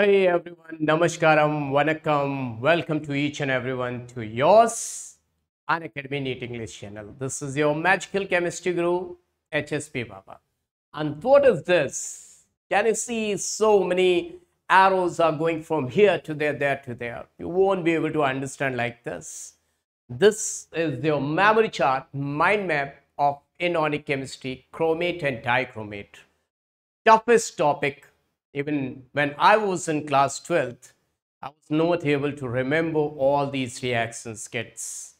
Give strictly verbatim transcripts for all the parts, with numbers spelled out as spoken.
Hey everyone, Namaskaram, Vanakkam, welcome to each and everyone to yours Unacademy NEET English channel. This is your magical chemistry guru, H S P Baba. And what is this? Can you see so many arrows are going from here to there, there to there? You won't be able to understand like this. This is your memory chart, mind map of inorganic chemistry, chromate and dichromate. Toughest topic. Even when I was in class twelfth, I was not able to remember all these reactions kits.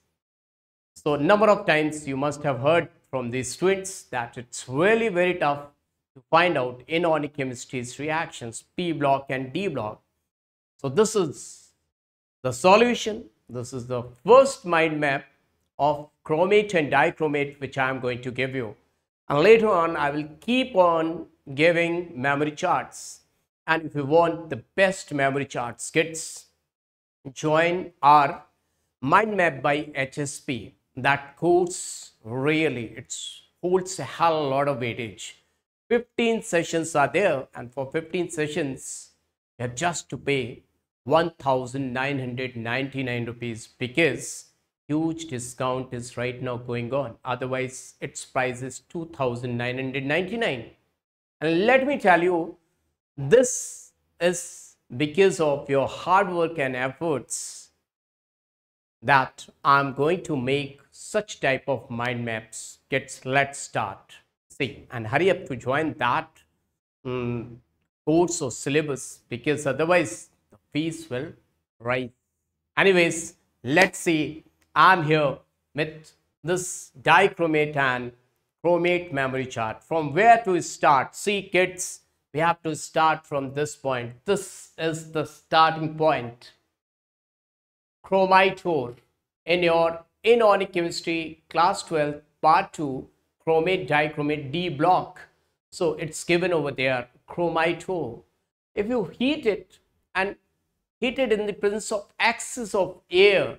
So number of times you must have heard from these students that it's really very tough to find out inorganic chemistry's reactions, P block and D block. So this is the solution. This is the first mind map of chromate and dichromate which I am going to give you. And later on, I will keep on giving memory charts. And if you want the best memory charts kits, join our Mind Map by H S P. That course, really, it holds a hell lot of weightage. fifteen sessions are there, and for fifteen sessions, you have just to pay one thousand nine hundred ninety-nine rupees because huge discount is right now going on. Otherwise, its price is two thousand nine hundred ninety-nine. And let me tell you, this is because of your hard work and efforts that I'm going to make such type of mind maps kits. Let's start. See, and hurry up to join that um, course or syllabus because otherwise the fees will rise. Anyways, let's see. I'm here with this dichromate and chromate memory chart. From where to start? See kids, we have to start from this point. This is the starting point. Chromator in your inorganic chemistry class twelve part two, chromate dichromate D block. So it's given over there, chromator. If you heat it and heat it in the presence of excess of air,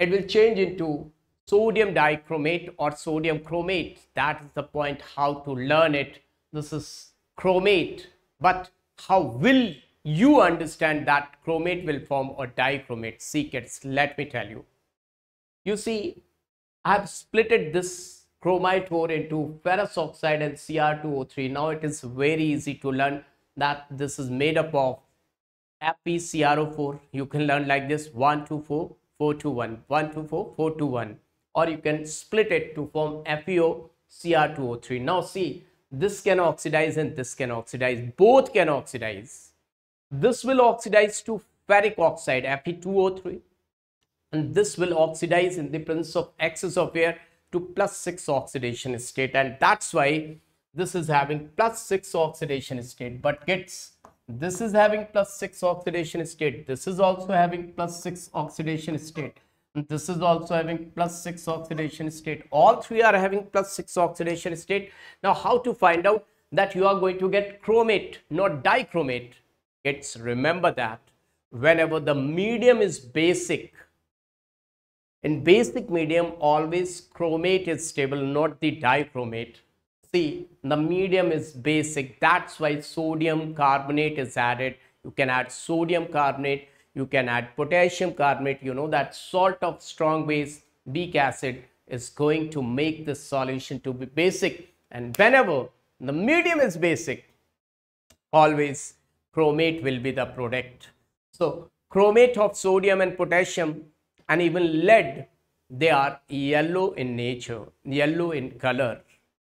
it will change into sodium dichromate or sodium chromate. That is the point how to learn it. This is chromate. But how will you understand that chromate will form or dichromate? See kids, let me tell you. You see, I have splitted this chromator into ferrous oxide and C r two O three. Now it is very easy to learn that this is made up of F e C r O four. You can learn like this, one, two, four, four, two, one, one, two, four, four, two, one, or you can split it to form F e O C r two O three. Now see, this can oxidize and this can oxidize, both can oxidize. This will oxidize to ferric oxide, F e two O three, and this will oxidize in the presence of excess of air to plus six oxidation state, and that's why this is having plus six oxidation state. But kids, this is having plus six oxidation state, this is also having plus six oxidation state, and this is also having plus six oxidation state. All three are having plus six oxidation state. Now how to find out that you are going to get chromate, not dichromate? It's remember that whenever the medium is basic, in basic medium always chromate is stable, not the dichromate. See, the medium is basic. That's why sodium carbonate is added. You can add sodium carbonate. You can add potassium carbonate. You know that salt of strong base, weak acid, is going to make this solution to be basic. And whenever the medium is basic, always chromate will be the product. So chromate of sodium and potassium and even lead, they are yellow in nature, yellow in color.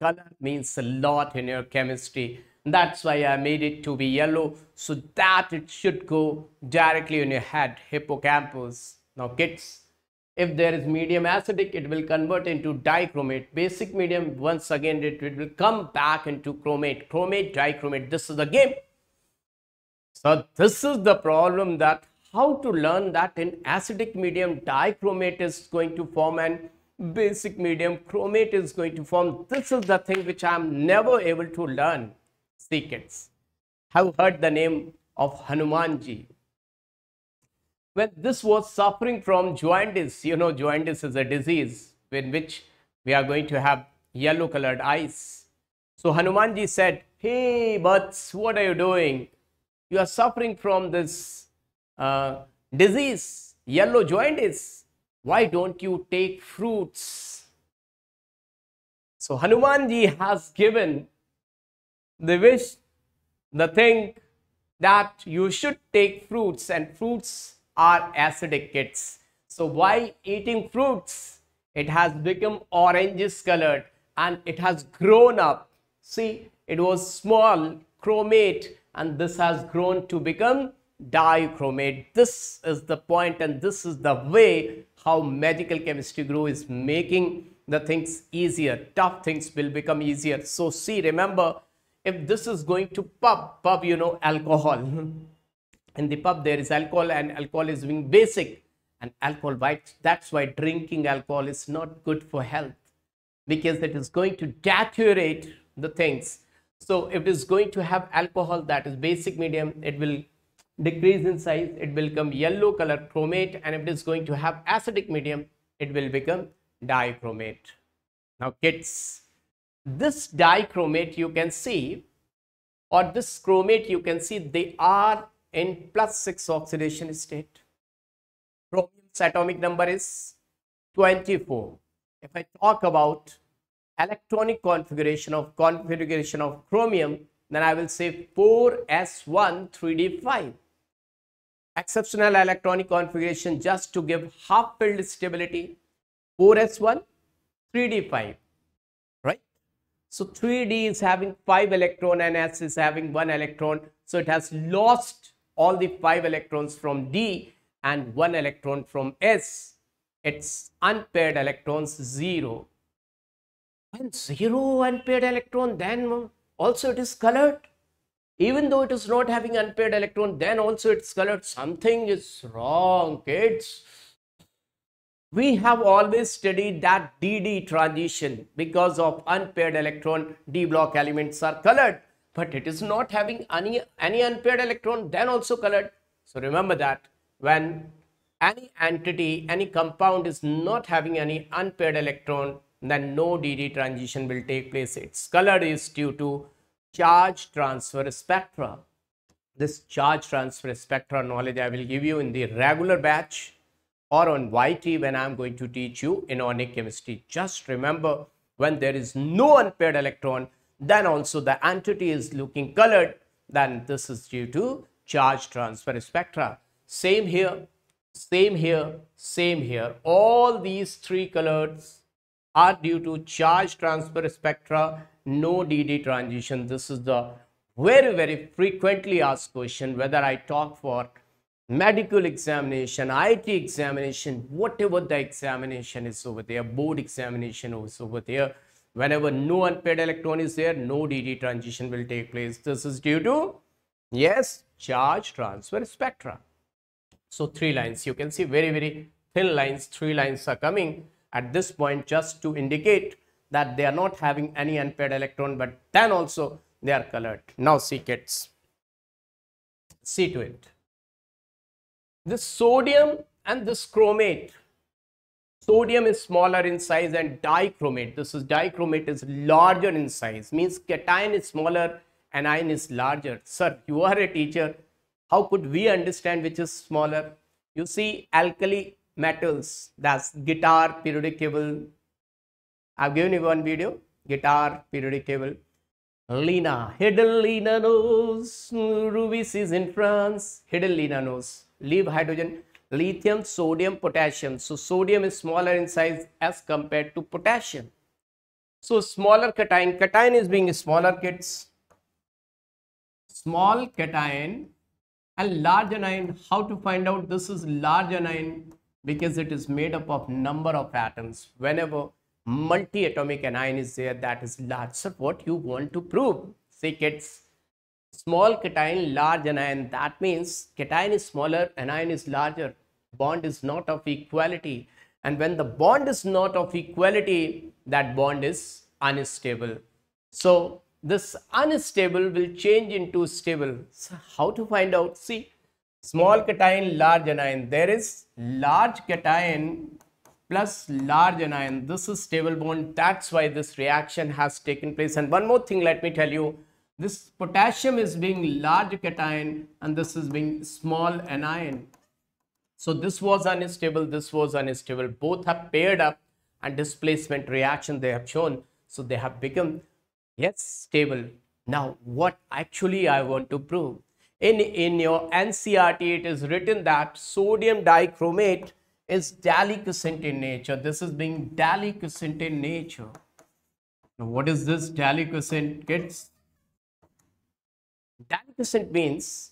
Color means a lot in your chemistry. That's why I made it to be yellow so that it should go directly in your head, hippocampus. Now kids, if there is medium acidic, it will convert into dichromate. Basic medium, once again, it, it will come back into chromate. Chromate, dichromate, this is the game. So this is the problem, that how to learn that in acidic medium, dichromate is going to form and basic medium chromate is going to form. This is the thing which I am never able to learn. See kids, have heard the name of Hanumanji? When this was suffering from jaundice, you know jaundice is a disease in which we are going to have yellow colored eyes. So Hanumanji said, hey birds, what are you doing? you are suffering from this uh, disease, yellow jaundice, why don't you take fruits? So Hanumanji has given the wish, the thing that you should take fruits, and fruits are acidic kids. So why eating fruits? It has become orange colored and it has grown up. See, it was small chromate and this has grown to become dichromate. This is the point and this is the way how magical chemistry guru is making the things easier. Tough things will become easier. So see, remember, if this is going to pub, pub you know alcohol. In the pub there is alcohol and alcohol is being basic. And alcohol, right? That's why drinking alcohol is not good for health, because it is going to deteriorate the things. So if it is going to have alcohol, that is basic medium, it will decrease in size, it will become yellow color chromate, and if it is going to have acidic medium, it will become dichromate. Now kids, this dichromate you can see, or this chromate you can see, they are in plus six oxidation state. Chromium's atomic number is twenty-four. If I talk about electronic configuration of configuration of chromium, then I will say four S one three D five. Exceptional electronic configuration, just to give half filled stability, four S one three D five, right? So three D is having five electron and S is having one electron. So it has lost all the five electrons from D and one electron from S. Its unpaired electrons zero. And zero unpaired electron, then also it is colored. Even though it is not having unpaired electron, then also it's colored. Something is wrong, kids. We have always studied that D D transition. Because of unpaired electron, D block elements are colored. But it is not having any, any unpaired electron, then also colored. So remember that when any entity, any compound is not having any unpaired electron, then no D D transition will take place. Its color is due to charge transfer spectra. This charge transfer spectra knowledge I will give you in the regular batch or on Y T when I am going to teach you ionic chemistry. Just remember, when there is no unpaired electron, then also the entity is looking colored, then this is due to charge transfer spectra. Same here, same here, same here. All these three colors are due to charge transfer spectra, no D D transition. This is the very, very frequently asked question, whether I talk for medical examination, I T examination, whatever the examination is over there, board examination is over there. Whenever no unpaired electron is there, no D D transition will take place. This is due to, yes, charge transfer spectra. So three lines, you can see very, very thin lines, three lines are coming at this point just to indicate that they are not having any unpaired electron, but then also they are colored. Now see kids, see to it. This sodium and this chromate, sodium is smaller in size and dichromate, this is dichromate is larger in size, means cation is smaller, anion is larger. Sir, you are a teacher, how could we understand which is smaller? You see alkali metals, that's guitar periodic table. I've given you one video, guitar periodic table. Lena, hidden Lena knows, Rubies is in France, hidden Lena knows. Leave hydrogen, lithium, sodium, potassium. So sodium is smaller in size as compared to potassium. So smaller cation, cation is being smaller kids. Small cation and large anion, how to find out this is large anion? Because it is made up of number of atoms. Whenever multi-atomic anion is there, that is large. So what you want to prove? See kids, small cation, large anion, that means cation is smaller, anion is larger. Bond is not of equality. And when the bond is not of equality, that bond is unstable. So this unstable will change into stable. So how to find out? See, small cation, large anion. There is large cation plus large anion. This is stable bond. That's why this reaction has taken place. And one more thing, let me tell you. This potassium is being large cation and this is being small anion. So this was unstable, this was unstable. Both have paired up and displacement reaction they have shown. So they have become, yes, stable. Now what actually I want to prove? In, in your N C E R T, it is written that sodium dichromate is deliquescent in nature. This is being deliquescent in nature. Now what is this deliquescent, kids? Deliquescent means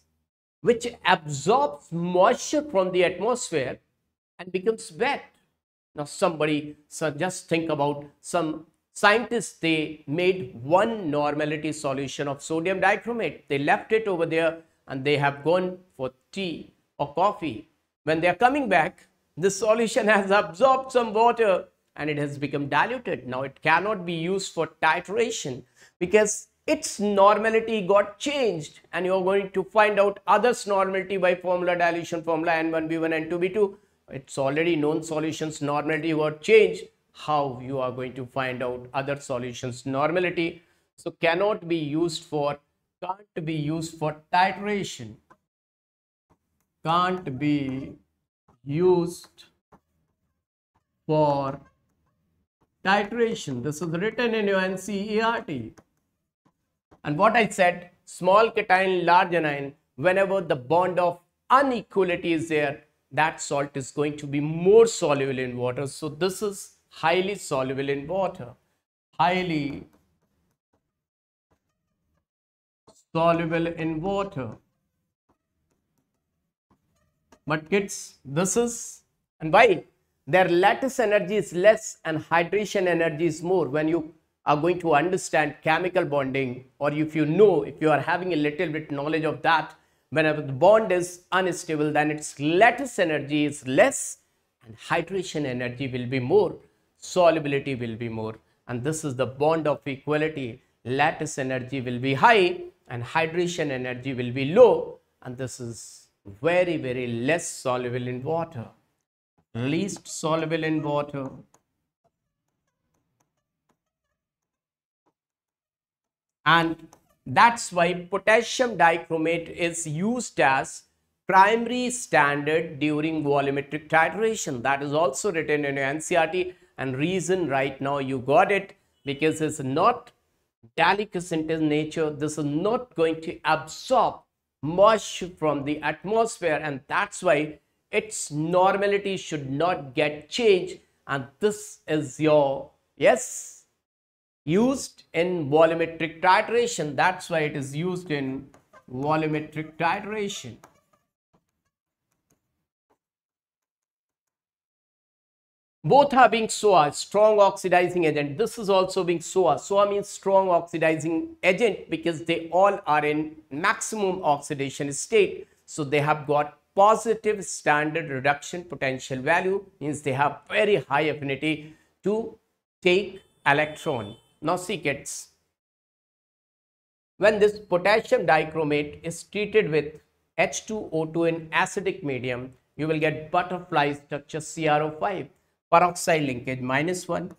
which absorbs moisture from the atmosphere and becomes wet. Now somebody, so just think about, some scientists, they made one normality solution of sodium dichromate. They left it over there and they have gone for tea or coffee. When they are coming back, this solution has absorbed some water and it has become diluted. Now it cannot be used for titration because its normality got changed, and you're going to find out others' normality by formula dilution formula N one B one N two B two. It's already known solutions normality got changed. How you are going to find out other solutions normality? So cannot be used for, can't be used for titration. Can't be used for titration. This is written in your N C E R T. And what I said, small cation, large anion, whenever the bond of unequality is there, that salt is going to be more soluble in water. So this is highly soluble in water. Highly soluble in water. But kids, this is, and why? Their lattice energy is less and hydration energy is more. When you are going to understand chemical bonding, or if you know, if you are having a little bit knowledge of that, whenever the bond is unstable, then its lattice energy is less and hydration energy will be more, solubility will be more. And this is the bond of equality. Lattice energy will be high and hydration energy will be low, and this is very, very less soluble in water. Least soluble in water. And that's why potassium dichromate is used as primary standard during volumetric titration. That is also written in your N C E R T, and reason right now you got it, because it's not deliquescent in nature. This is not going to absorb moisture from the atmosphere, and that's why its normality should not get changed. And this is your, yes, used in volumetric titration. That's why it is used in volumetric titration. Both are being S O A, strong oxidizing agent. This is also being S O A. S O A means strong oxidizing agent, because they all are in maximum oxidation state. So they have got positive standard reduction potential value, means they have very high affinity to take electron. Now see kids, when this potassium dichromate is treated with H two O two in acidic medium, you will get butterfly structure C r O five, peroxide linkage minus one,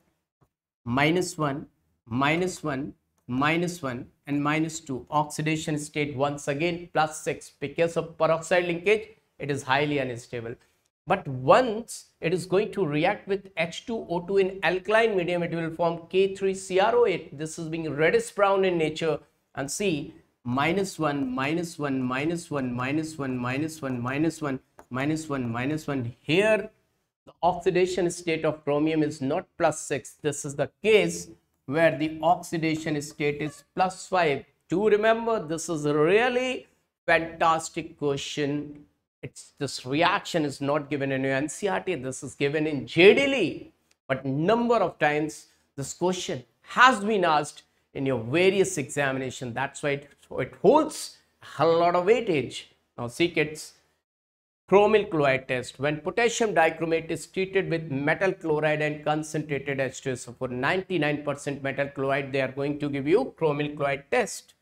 minus one, minus one, minus one and minus two, oxidation state once again plus six. Because of peroxide linkage, it is highly unstable. But once it is going to react with H two O two in alkaline medium, it will form K three C r O eight. This is being reddish brown in nature. And see, minus one, minus one, minus one, minus one, minus one, minus one, minus one, minus one. Here, the oxidation state of chromium is not plus six. This is the case where the oxidation state is plus five. Do remember, this is a really fantastic question. It's, this reaction is not given in your N C E R T. This is given in J D Lee. But number of times this question has been asked in your various examination. That's why it, it holds a lot of weightage. Now see kids, chromyl chloride test. When potassium dichromate is treated with metal chloride and concentrated H two S O, for ninety-nine percent metal chloride, they are going to give you chromyl chloride test.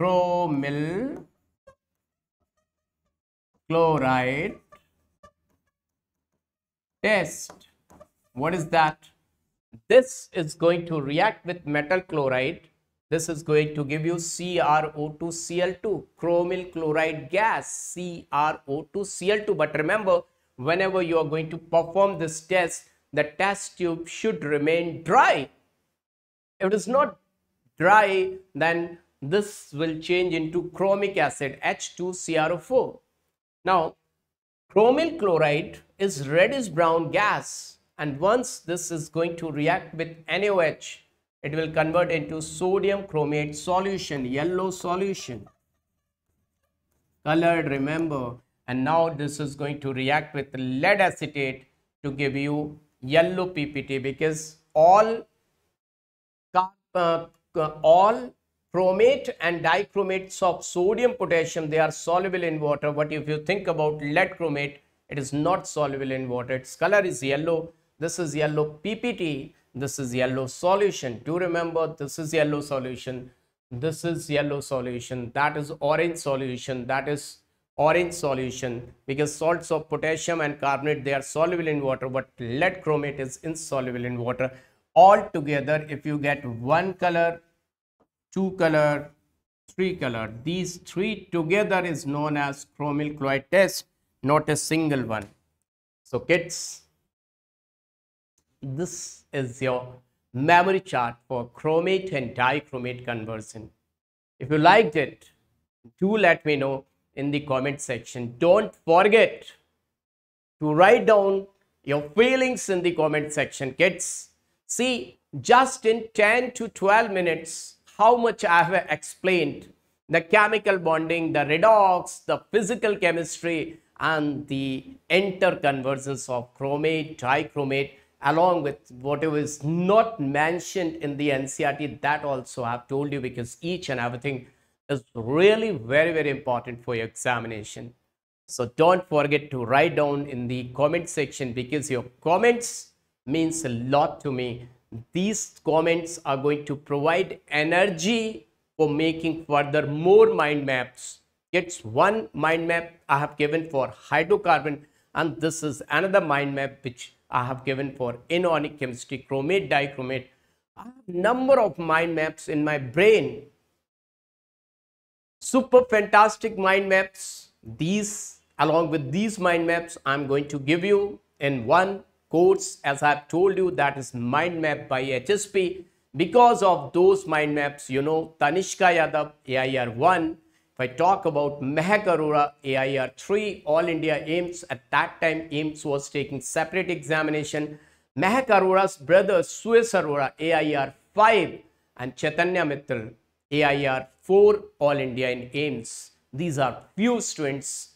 Chromyl chloride test. What is that? This is going to react with metal chloride This is going to give you C r O two C l two, chromyl chloride gas, C r O two C l two. But remember, whenever you are going to perform this test, the test tube should remain dry. If it is not dry, then this will change into chromic acid, H two C r O four. Now, chromyl chloride is reddish brown gas, and once this is going to react with N A O H, it will convert into sodium chromate solution, yellow solution, colored, remember. And now this is going to react with lead acetate to give you yellow P P T, because all uh, all chromate and dichromates of sodium potassium, they are soluble in water. But if you think about lead chromate, it is not soluble in water. Its color is yellow. This is yellow P P T. This is yellow solution. Do remember, this is yellow solution. This is yellow solution. That is orange solution. That is orange solution, because salts of potassium and carbonate, they are soluble in water, but lead chromate is insoluble in water. All together, if you get one color, two color, three color, these three together is known as chromyl chloride test, not a single one. So kids, this is your memory chart for chromate and dichromate conversion. If you liked it, do let me know in the comment section. Don't forget to write down your feelings in the comment section, kids. See, just in ten to twelve minutes, how much I have explained the chemical bonding, the redox, the physical chemistry, and the interconvergence of chromate, dichromate, along with whatever is not mentioned in the N C E R T, that also I have told you, because each and everything is really very, very important for your examination. So don't forget to write down in the comment section, because your comments means a lot to me. These comments are going to provide energy for making further more mind maps. It's one mind map I have given for hydrocarbon, and this is another mind map which I have given for inorganic chemistry, chromate, dichromate. I have number of mind maps in my brain. Super fantastic mind maps. These, along with these mind maps, I am going to give you in one course, as I have told you, that is mind map by H S P. Because of those mind maps, you know, Tanishka Yadav, A I R one. If I talk about Mehak Arora, A I R three, All India AIMS. At that time, AIMS was taking separate examination. Mehak Arora's brother, Swiss Aurora, A I R five, and Chaitanya Mitra, A I R four, All India in AIMS. These are few students,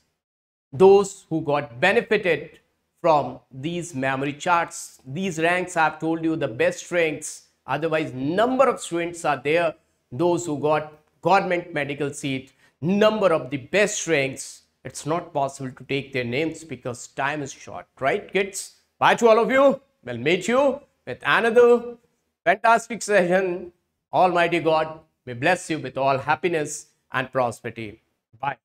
those who got benefited from these memory charts. These ranks, I have told you, the best ranks. Otherwise, number of students are there, those who got government medical seat. Number of the best ranks, it's not possible to take their names because time is short, right kids? Bye to all of you. We'll meet you with another fantastic session. Almighty God may bless you with all happiness and prosperity. Bye.